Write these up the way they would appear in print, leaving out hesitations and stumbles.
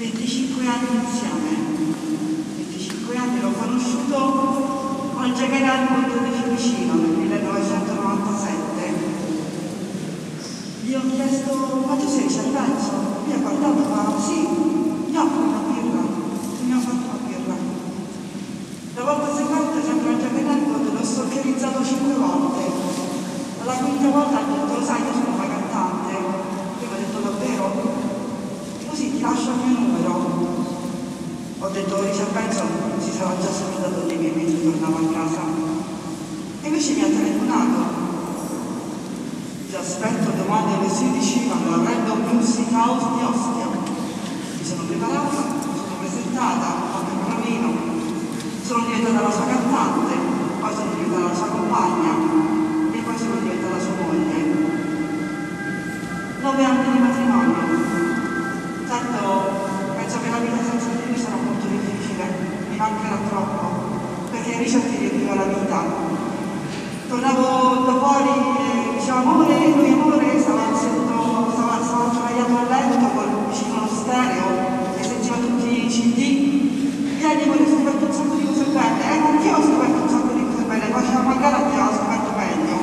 25 anni insieme, 25 anni, l'ho conosciuto al Jacaranda Monte di Fiumicino nel 1997. Gli ho chiesto, ma tu sei Richard Benson? Mi ha guardato, ma sì, mi offro una birra, mi ha fatto una birra. La volta seguente, sempre al Jacaranda, te l'ho stalkerizzato 5 volte, alla quinta volta ha detto, lo sai, io sono una cantante. Io mi ho detto, davvero? Così ti lascio il mio numero. Ho detto, Richard Benson si sarà già salutato dei miei amici, tornavo a casa. E invece mi ha telefonato. Ti aspetto domani alle 16 alla Random Music House di Ostia. Mi sono preparata, mi sono presentata, ho fatto il provino. Sono diventata la sua cantante, poi sono diventata la sua compagna e poi sono diventata la sua moglie. 9 anni di matrimonio. Certo, penso che la vita senza di lui sarà molto difficile, mi mancherà troppo, perché Richard ti riempiva la vita. Tornavo da fuori e dicevo amore, lui amore, stava sdraiato a letto con vicino allo stereo e sentiva tutti i CD. Vieni, voglio scoperto un sacco di cose belle, anch'io ho scoperto un sacco di cose belle, poi c'era magari anch'io ho scoperto meglio.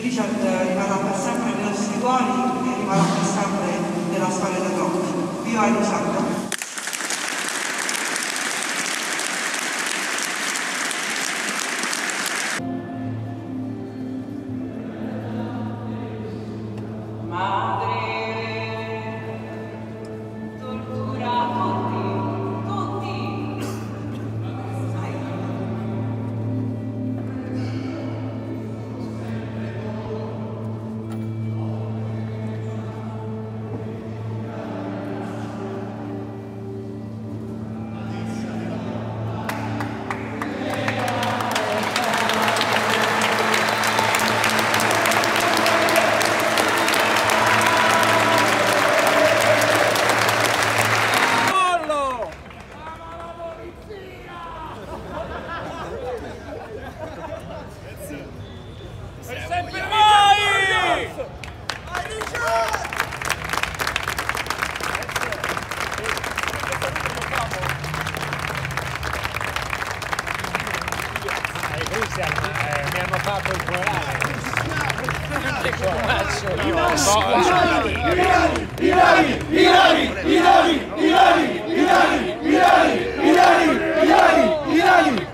Richard rimarrà per sempre nei nostri cuori e rimarrà per sempre nella storia del rock. Viva Richard! Mi hanno fatto il corale. Io faccio.